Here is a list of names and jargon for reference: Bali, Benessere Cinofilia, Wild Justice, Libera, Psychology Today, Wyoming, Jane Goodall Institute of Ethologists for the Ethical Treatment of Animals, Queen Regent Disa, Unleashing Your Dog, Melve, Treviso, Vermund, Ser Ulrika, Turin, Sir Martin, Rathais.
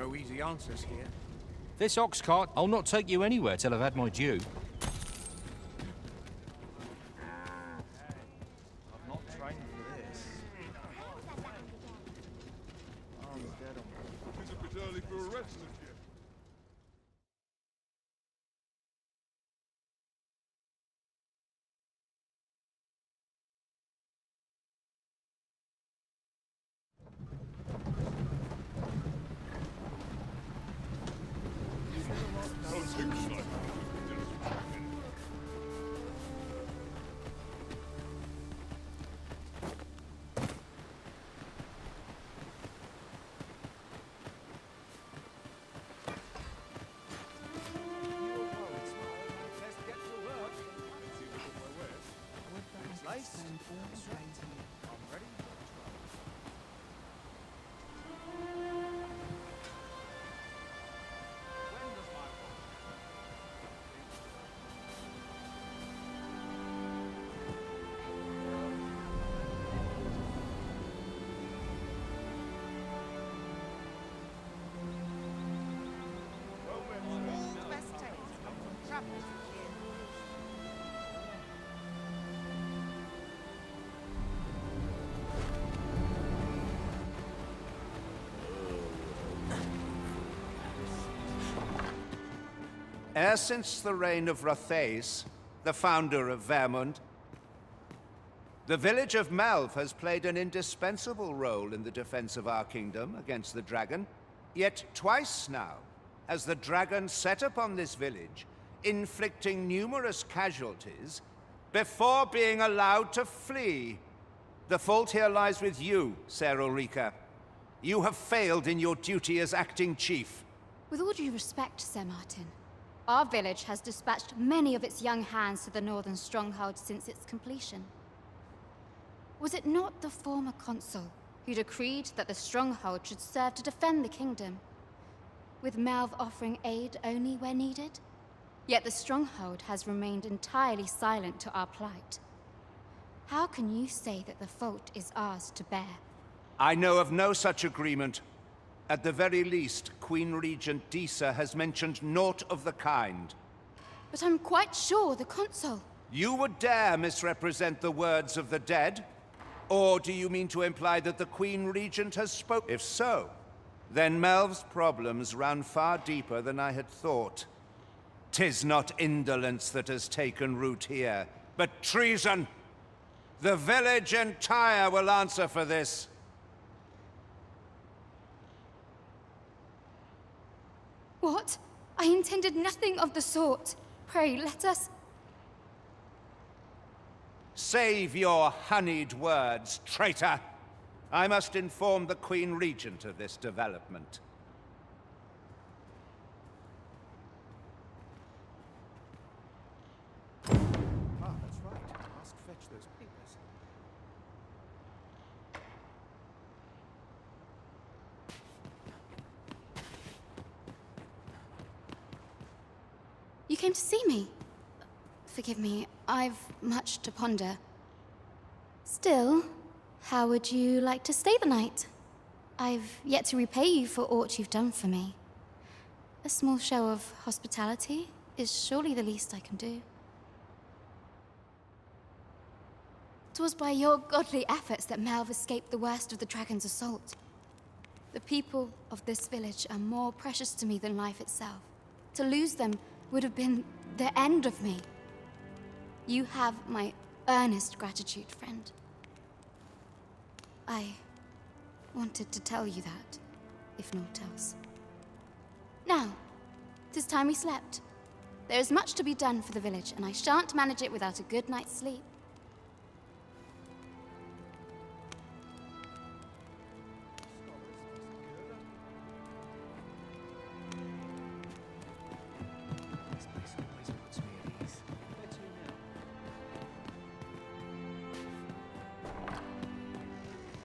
No easy answers here. This ox cart, I'll not take you anywhere till I've had my due. E'er since the reign of Rathais, the founder of Vermund, the village of Melve has played an indispensable role in the defense of our kingdom against the dragon. Yet twice now has the dragon set upon this village, inflicting numerous casualties before being allowed to flee. The fault here lies with you, Ser Ulrika. You have failed in your duty as acting chief. With all due respect, Sir Martin, our village has dispatched many of its young hands to the northern stronghold since its completion. Was it not the former consul who decreed that the stronghold should serve to defend the kingdom, with Melve offering aid only where needed? Yet the stronghold has remained entirely silent to our plight. How can you say that the fault is ours to bear? I know of no such agreement. At the very least, Queen Regent Disa has mentioned naught of the kind. But I'm quite sure the consul... You would dare misrepresent the words of the dead? Or do you mean to imply that the Queen Regent has spoken? If so, then Melve's problems ran far deeper than I had thought. 'Tis not indolence that has taken root here, but treason. The village entire will answer for this. What? I intended nothing of the sort. Pray, let us... Save your honeyed words, traitor! I must inform the Queen Regent of this development. Ah, that's right. I must fetch those papers. You came to see me. Forgive me, I've much to ponder. Still, how would you like to stay the night? I've yet to repay you for aught you've done for me. A small show of hospitality is surely the least I can do. 'Twas by your godly efforts that Melve escaped the worst of the dragon's assault. The people of this village are more precious to me than life itself. To lose them would have been the end of me. You have my earnest gratitude, friend. I wanted to tell you that, if naught else. Now, 'tis time we slept. There is much to be done for the village, and I shan't manage it without a good night's sleep.